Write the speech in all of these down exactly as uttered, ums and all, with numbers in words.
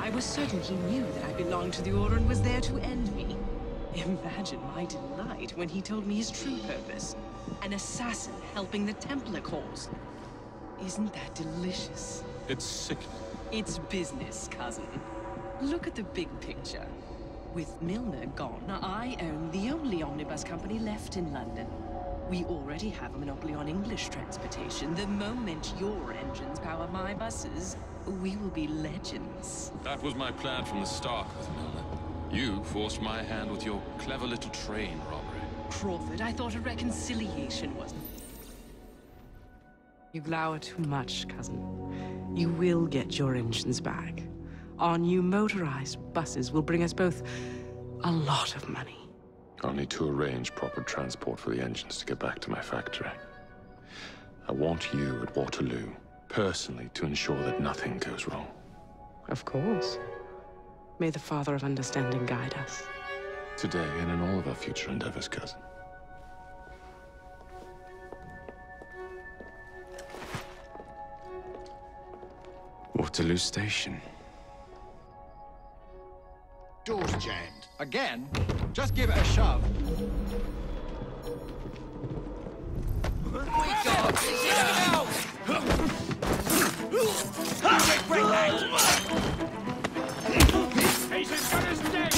I was certain he knew that I belonged to the Order and was there to end me. Imagine my delight when he told me his true purpose. An assassin helping the Templar cause. Isn't that delicious? It's sickening. It's business, cousin. Look at the big picture. With Milner gone, I own the only omnibus company left in London. We already have a monopoly on English transportation. The moment your engines power my buses, we will be legends. That was my plan from the start with Milner. You forced my hand with your clever little train robbery. Crawford, I thought a reconciliation was... You glower too much, cousin. You will get your engines back. Our new motorized buses will bring us both a lot of money. I'll need to arrange proper transport for the engines to get back to my factory. I want you at Waterloo, personally, to ensure that nothing goes wrong. Of course. May the Father of Understanding guide us. Today and in all of our future endeavors, cousin. Waterloo Station. Doors jammed. Again? Just give it a shove. We got it! Bring that! He's as good as dead!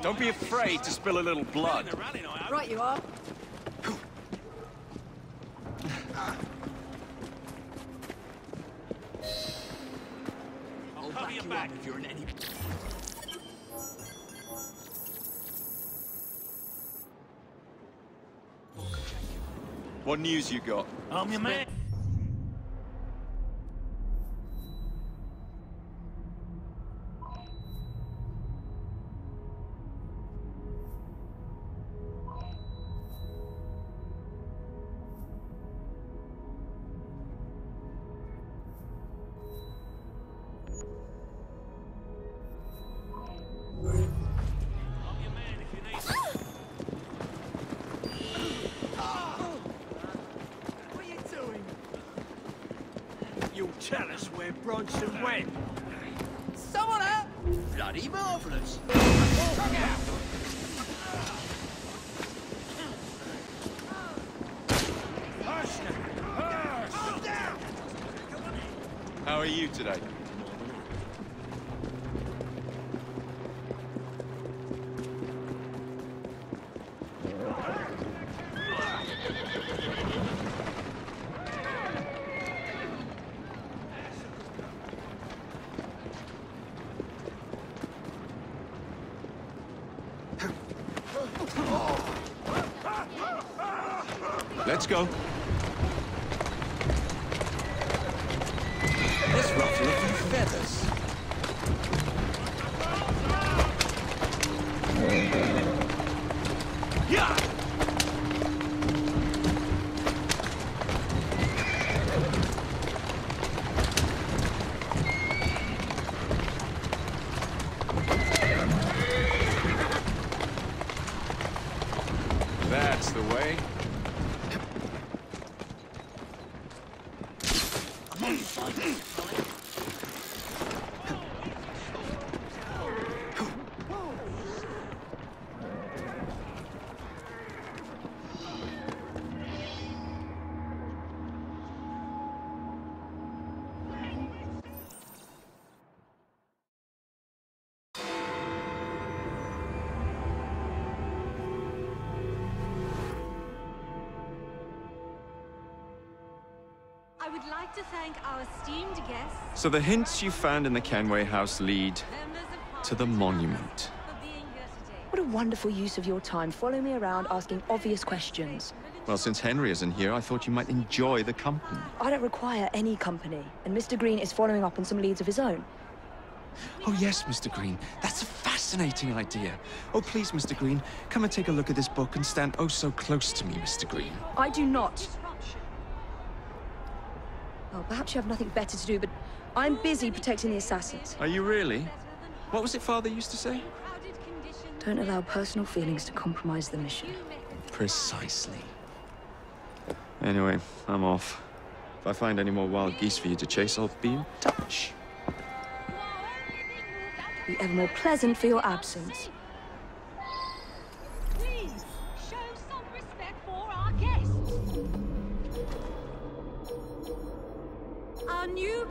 Don't be afraid to spill a little blood. Right you are. I'll cover your back if you're in any... What news you got? I'm your man. Tell us where Bronson went. Someone out! Bloody marvellous! Come out! Hush now! Calm down! How are you today? Let's go. This roughly. this. That's the way. I would like to thank our esteemed guests. So the hints you found in the Kenway House lead to the monument. What a wonderful use of your time, following me around asking obvious questions. Well, since Henry isn't here, I thought you might enjoy the company. I don't require any company, and Mister Green is following up on some leads of his own. Oh yes, Mister Green, that's a fascinating idea. Oh please, Mister Green, come and take a look at this book and stand oh so close to me, Mister Green. I do not. Oh, perhaps you have nothing better to do, but I'm busy protecting the assassins. Are you really? What was it Father used to say? Don't allow personal feelings to compromise the mission. Precisely. Anyway, I'm off. If I find any more wild geese for you to chase, I'll be in touch. Be ever more pleasant for your absence.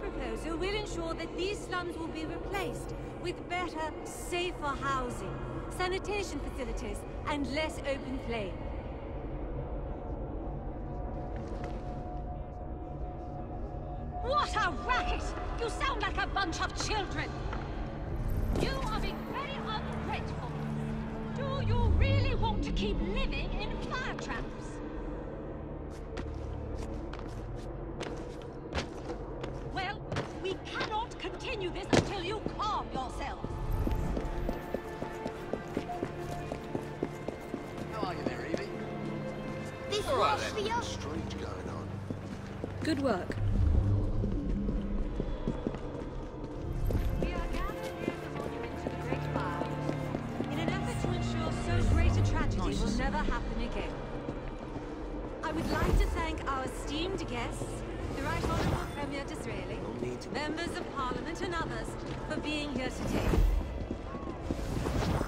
Proposal will ensure that these slums will be replaced with better, safer housing, sanitation facilities, and less open play. What a racket! You sound like a bunch of children! You are being very ungrateful. Do you really want to keep living in fire traps? Continue this until you calm yourself. How are you there, Evie? This is right, strange going on. Good work. We are gathered near the monument to the Great Fire in an effort to ensure so great a tragedy nice. will never happen again. I would like to thank our esteemed guests, the Right Honourable Premier Disraeli, members of Parliament and others for being here today.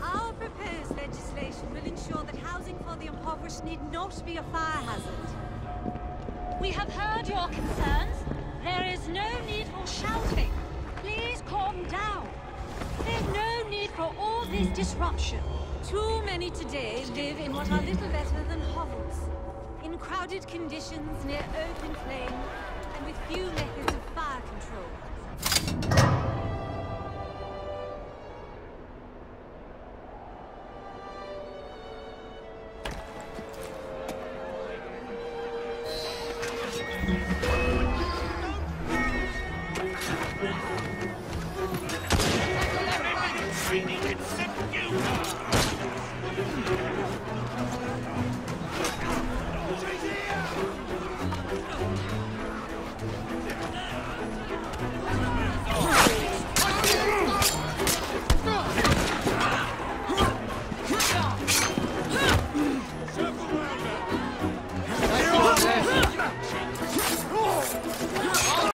Our proposed legislation will ensure that housing for the impoverished need not be a fire hazard. We have heard your concerns. There is no need for shouting. Please calm down. There's no need for all this disruption. Too many today live in what are little better than hovels, in crowded conditions near open flames,